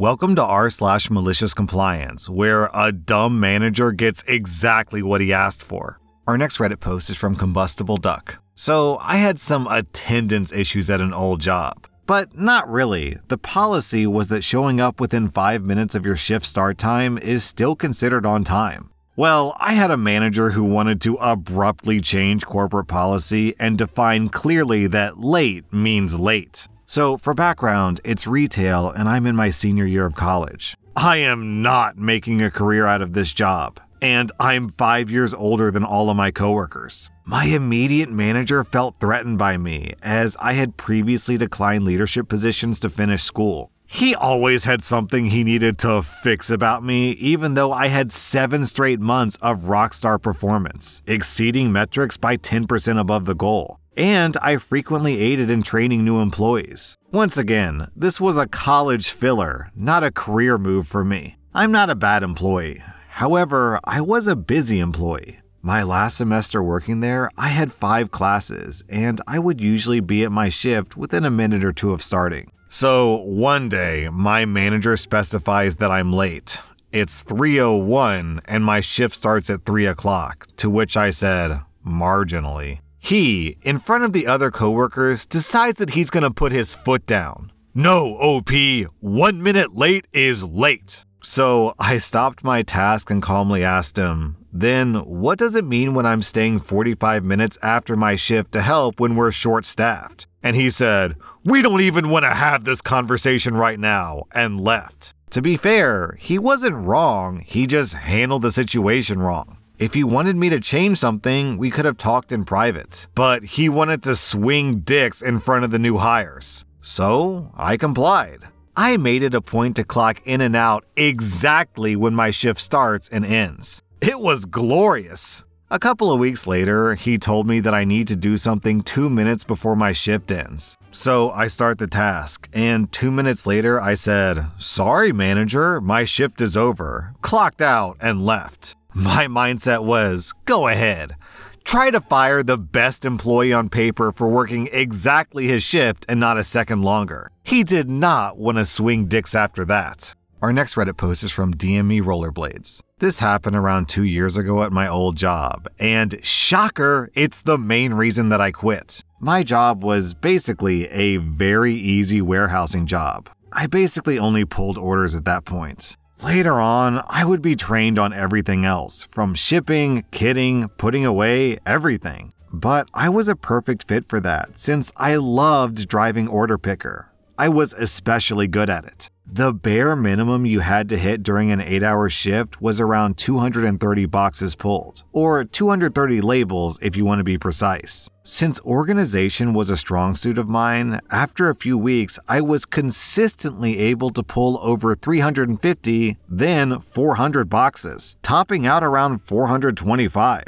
Welcome to r/Maliciouscompliance, where a dumb manager gets exactly what he asked for. Our next Reddit post is from Combustible Duck. So I had some attendance issues at an old job. But not really. The policy was that showing up within 5 minutes of your shift start time is still considered on time. Well, I had a manager who wanted to abruptly change corporate policy and define clearly that late means late. So for background, it's retail and I'm in my senior year of college. I am not making a career out of this job. And I'm 5 years older than all of my coworkers. My immediate manager felt threatened by me, as I had previously declined leadership positions to finish school. He always had something he needed to fix about me, even though I had 7 straight months of rockstar performance, exceeding metrics by 10% above the goal. And I frequently aided in training new employees. Once again, this was a college filler, not a career move for me. I'm not a bad employee. However, I was a busy employee. My last semester working there, I had 5 classes, and I would usually be at my shift within a minute or two of starting. So one day, my manager specifies that I'm late. It's 3:01, and my shift starts at 3 o'clock, to which I said, marginally. He, in front of the other coworkers, decides that he's going to put his foot down. No, OP, 1 minute late is late. So I stopped my task and calmly asked him, then what does it mean when I'm staying 45 minutes after my shift to help when we're short-staffed? And he said, we don't even want to have this conversation right now, and left. To be fair, he wasn't wrong, he just handled the situation wrong. If he wanted me to change something, we could have talked in private, but he wanted to swing dicks in front of the new hires. So I complied. I made it a point to clock in and out exactly when my shift starts and ends. It was glorious. A couple of weeks later, he told me that I need to do something 2 minutes before my shift ends. So I start the task, and 2 minutes later I said, sorry manager, my shift is over, clocked out and left. My mindset was, go ahead. Try to fire the best employee on paper for working exactly his shift and not a second longer. He did not want to swing dicks after that. Our next Reddit post is from DME Rollerblades. This happened around 2 years ago at my old job, and shocker, it's the main reason that I quit. My job was basically a very easy warehousing job. I basically only pulled orders at that point. Later on, I would be trained on everything else, from shipping, kitting, putting away, everything. But I was a perfect fit for that, since I loved driving order picker. I was especially good at it. The bare minimum you had to hit during an 8-hour shift was around 230 boxes pulled, or 230 labels if you want to be precise. Since organization was a strong suit of mine, after a few weeks I was consistently able to pull over 350, then 400 boxes, topping out around 425.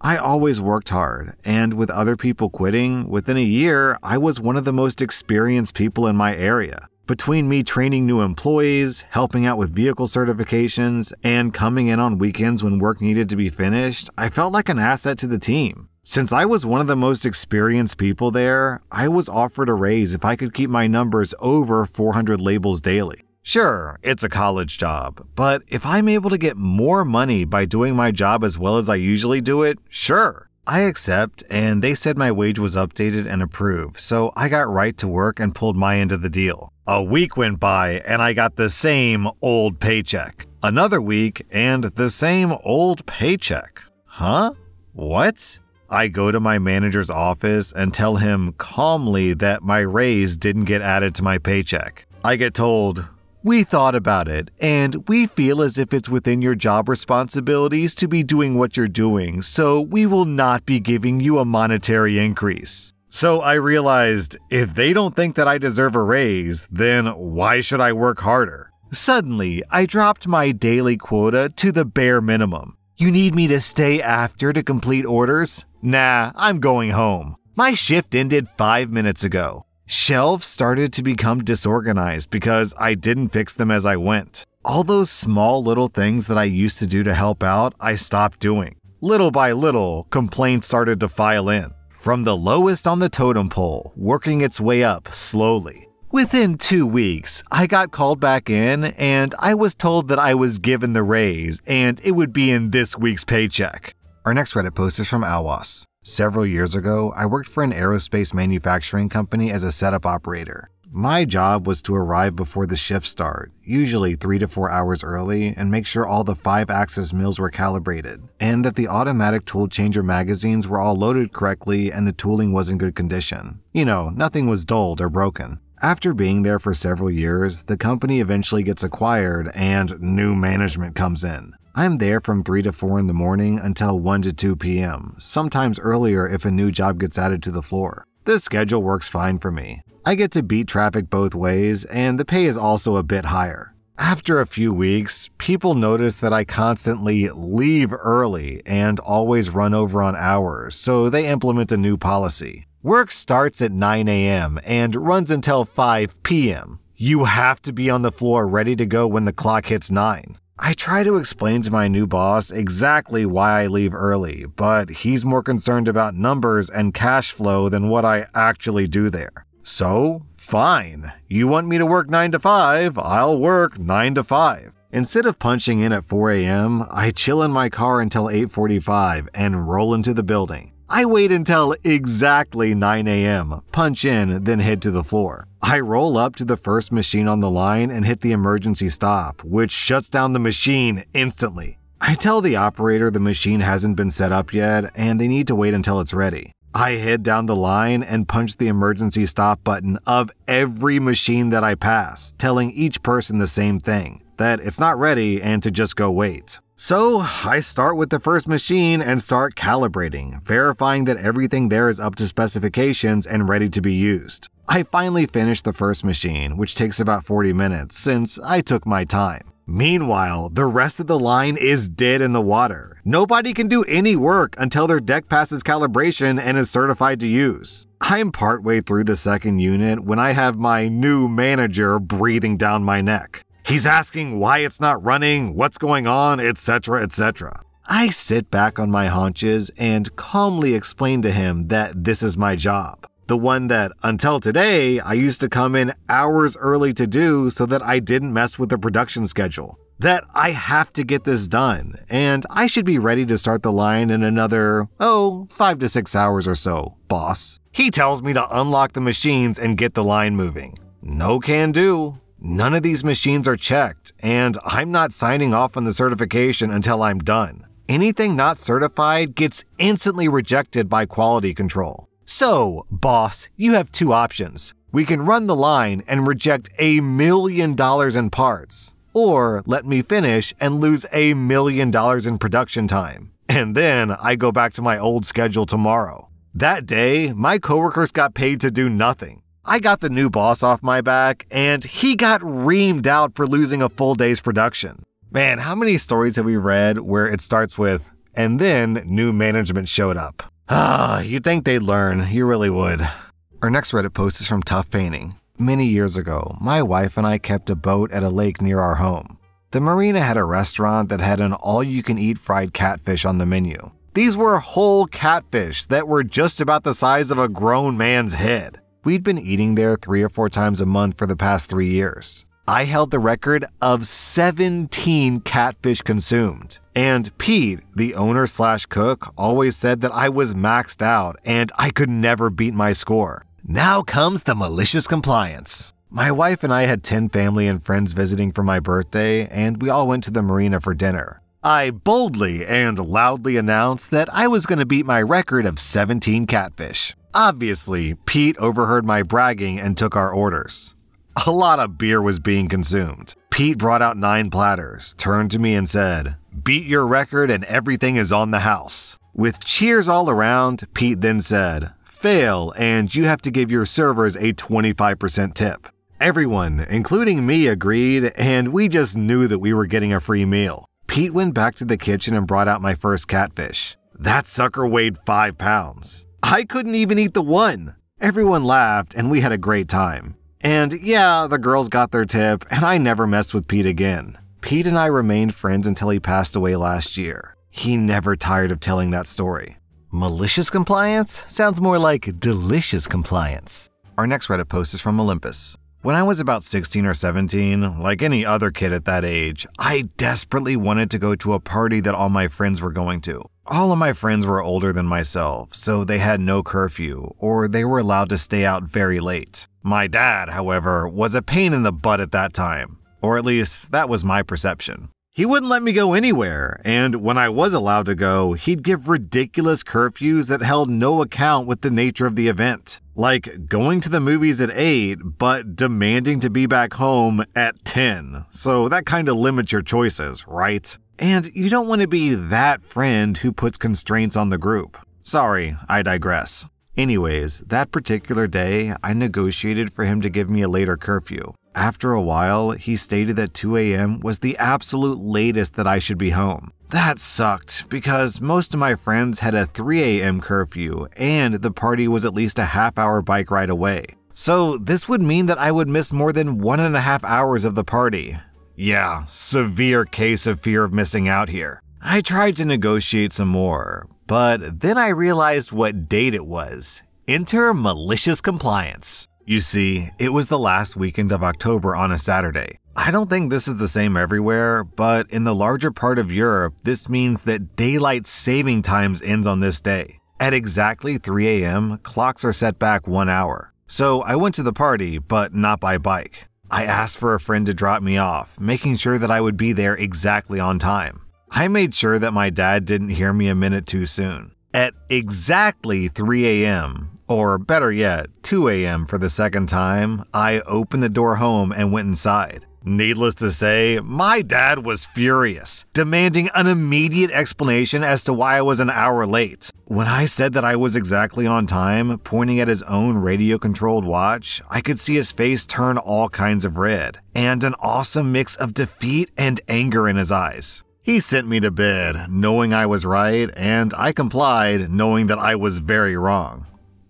I always worked hard, and with other people quitting, within a year I was one of the most experienced people in my area. Between me training new employees, helping out with vehicle certifications, and coming in on weekends when work needed to be finished, I felt like an asset to the team. Since I was one of the most experienced people there, I was offered a raise if I could keep my numbers over 400 labels daily. Sure, it's a college job, but if I'm able to get more money by doing my job as well as I usually do it, sure. I accept, and they said my wage was updated and approved, so I got right to work and pulled my end of the deal. A week went by, and I got the same old paycheck. Another week, and the same old paycheck. Huh? What? I go to my manager's office and tell him calmly that my raise didn't get added to my paycheck. I get told, we thought about it, and we feel as if it's within your job responsibilities to be doing what you're doing, so we will not be giving you a monetary increase. So I realized, if they don't think that I deserve a raise, then why should I work harder? Suddenly, I dropped my daily quota to the bare minimum. You need me to stay after to complete orders? Nah, I'm going home. My shift ended 5 minutes ago. Shelves started to become disorganized because I didn't fix them as I went. All those small little things that I used to do to help out, I stopped doing. Little by little, complaints started to file in. From the lowest on the totem pole, working its way up slowly. Within 2 weeks, I got called back in and I was told that I was given the raise and it would be in this week's paycheck. Our next Reddit post is from AWAS. Several years ago, I worked for an aerospace manufacturing company as a setup operator. My job was to arrive before the shift start, usually 3 to 4 hours early, and make sure all the 5-axis mills were calibrated, and that the automatic tool changer magazines were all loaded correctly and the tooling was in good condition. You know, nothing was dulled or broken. After being there for several years, the company eventually gets acquired and new management comes in. I'm there from 3 to 4 in the morning until 1 to 2 p.m., sometimes earlier if a new job gets added to the floor. This schedule works fine for me. I get to beat traffic both ways, and the pay is also a bit higher. After a few weeks, people notice that I constantly leave early and always run over on hours, so they implement a new policy. Work starts at 9 a.m. and runs until 5 p.m. You have to be on the floor ready to go when the clock hits 9. I try to explain to my new boss exactly why I leave early, but he's more concerned about numbers and cash flow than what I actually do there. So, fine. You want me to work 9 to 5, I'll work 9 to 5. Instead of punching in at 4 a.m., I chill in my car until 8:45 and roll into the building. I wait until exactly 9 a.m., punch in, then head to the floor. I roll up to the first machine on the line and hit the emergency stop, which shuts down the machine instantly. I tell the operator the machine hasn't been set up yet and they need to wait until it's ready. I head down the line and punch the emergency stop button of every machine that I pass, telling each person the same thing, that it's not ready and to just go wait. So I start with the first machine and start calibrating, verifying that everything there is up to specifications and ready to be used. I finally finish the first machine, which takes about 40 minutes since I took my time. Meanwhile, the rest of the line is dead in the water. Nobody can do any work until their deck passes calibration and is certified to use. I'm partway through the second unit when I have my new manager breathing down my neck. He's asking why it's not running, what's going on, etc., etc. I sit back on my haunches and calmly explain to him that this is my job. The one that, until today, I used to come in hours early to do so that I didn't mess with the production schedule. That I have to get this done, and I should be ready to start the line in another, 5 to 6 hours or so, boss. He tells me to unlock the machines and get the line moving. No can do. None of these machines are checked, and I'm not signing off on the certification until I'm done. Anything not certified gets instantly rejected by quality control. So, boss, you have two options. We can run the line and reject $1 million in parts, or let me finish and lose $1 million in production time. And then I go back to my old schedule tomorrow. That day, my coworkers got paid to do nothing. I got the new boss off my back, and he got reamed out for losing a full day's production. Man, how many stories have we read where it starts with, and then new management showed up? You'd think they'd learn. You really would. Our next Reddit post is from Tough Painting. Many years ago, my wife and I kept a boat at a lake near our home. The marina had a restaurant that had an all-you-can-eat fried catfish on the menu. These were whole catfish that were just about the size of a grown man's head. We'd been eating there 3 or 4 times a month for the past 3 years. I held the record of 17 catfish consumed. And Pete, the owner/cook, always said that I was maxed out and I could never beat my score. Now comes the malicious compliance. My wife and I had 10 family and friends visiting for my birthday, and we all went to the marina for dinner. I boldly and loudly announced that I was going to beat my record of 17 catfish. Obviously, Pete overheard my bragging and took our orders. A lot of beer was being consumed. Pete brought out 9 platters, turned to me and said, "Beat your record and everything is on the house." With cheers all around, Pete then said, "Fail and you have to give your servers a 25% tip." Everyone, including me, agreed, and we just knew that we were getting a free meal. Pete went back to the kitchen and brought out my first catfish. That sucker weighed 5 pounds. I couldn't even eat the one. Everyone laughed and we had a great time. And yeah, the girls got their tip, and I never messed with Pete again. Pete and I remained friends until he passed away last year. He never tired of telling that story. Malicious compliance sounds more like delicious compliance. Our next Reddit post is from Olympus. When I was about 16 or 17, like any other kid at that age, I desperately wanted to go to a party that all my friends were going to. All of my friends were older than myself, so they had no curfew, or they were allowed to stay out very late. My dad, however, was a pain in the butt at that time, or at least that was my perception. He wouldn't let me go anywhere, and when I was allowed to go, he'd give ridiculous curfews that held no account with the nature of the event. Like going to the movies at 8, but demanding to be back home at 10. So that kind of limits your choices, right? And you don't want to be that friend who puts constraints on the group. Sorry, I digress. Anyways, that particular day, I negotiated for him to give me a later curfew. After a while, he stated that 2 a.m. was the absolute latest that I should be home. That sucked, because most of my friends had a 3 a.m. curfew, and the party was at least a half-hour bike ride away. So this would mean that I would miss more than 1.5 hours of the party. Yeah, severe case of fear of missing out here. I tried to negotiate some more, but then I realized what date it was. Enter malicious compliance. You see, it was the last weekend of October on a Saturday. I don't think this is the same everywhere, but in the larger part of Europe, this means that daylight saving times ends on this day. At exactly 3 a.m., clocks are set back 1 hour. So I went to the party, but not by bike. I asked for a friend to drop me off, making sure that I would be there exactly on time. I made sure that my dad didn't hear me a minute too soon. At exactly 3 a.m., or better yet, 2 a.m. for the second time, I opened the door home and went inside. Needless to say, my dad was furious, demanding an immediate explanation as to why I was an hour late. When I said that I was exactly on time, pointing at his own radio-controlled watch, I could see his face turn all kinds of red, and an awesome mix of defeat and anger in his eyes. He sent me to bed, knowing I was right, and I complied, knowing that I was very wrong.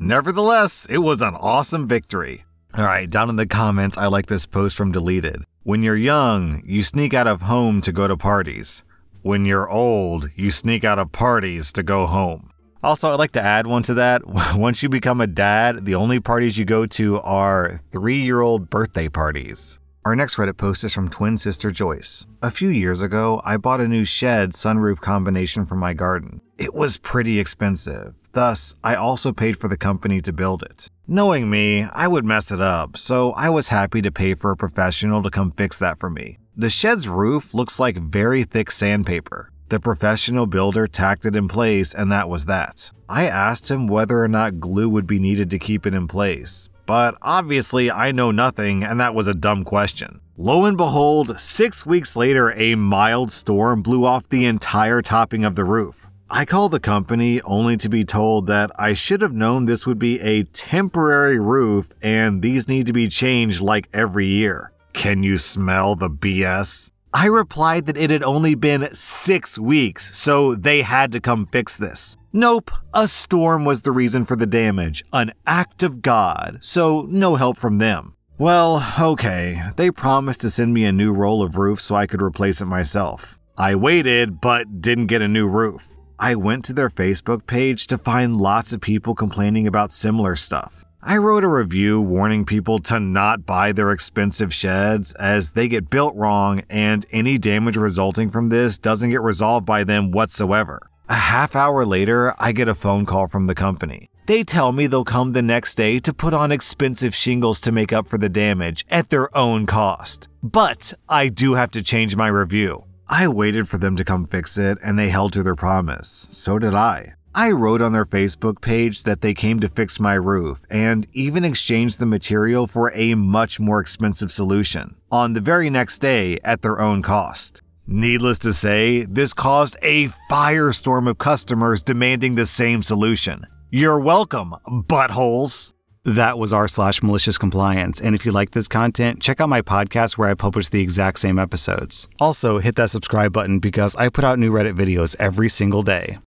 Nevertheless, it was an awesome victory. Alright, down in the comments, I like this post from Deleted. When you're young, you sneak out of home to go to parties. When you're old, you sneak out of parties to go home. Also, I'd like to add one to that. Once you become a dad, the only parties you go to are 3-year-old birthday parties. Our next Reddit post is from twin sister Joyce. A few years ago, I bought a new shed sunroof combination for my garden. It was pretty expensive. Thus, I also paid for the company to build it. Knowing me, I would mess it up, so I was happy to pay for a professional to come fix that for me. The shed's roof looks like very thick sandpaper. The professional builder tacked it in place, and that was that. I asked him whether or not glue would be needed to keep it in place, but obviously I know nothing, and that was a dumb question. Lo and behold, 6 weeks later, a mild storm blew off the entire topping of the roof. I called the company only to be told that I should have known this would be a temporary roof and these need to be changed like every year. Can you smell the BS? I replied that it had only been 6 weeks, so they had to come fix this. Nope, a storm was the reason for the damage, an act of God, so no help from them. Well, okay, they promised to send me a new roll of roof so I could replace it myself. I waited, but didn't get a new roof. I went to their Facebook page to find lots of people complaining about similar stuff. I wrote a review warning people to not buy their expensive sheds as they get built wrong and any damage resulting from this doesn't get resolved by them whatsoever. A half hour later, I get a phone call from the company. They tell me they'll come the next day to put on expensive shingles to make up for the damage at their own cost. But I do have to change my review. I waited for them to come fix it, and they held to their promise. So did I. I wrote on their Facebook page that they came to fix my roof, and even exchanged the material for a much more expensive solution, on the very next day at their own cost. Needless to say, this caused a firestorm of customers demanding the same solution. You're welcome, buttholes! That was r/Malicious Compliance, and if you like this content, check out my podcast where I publish the exact same episodes. Also, hit that subscribe button because I put out new Reddit videos every single day.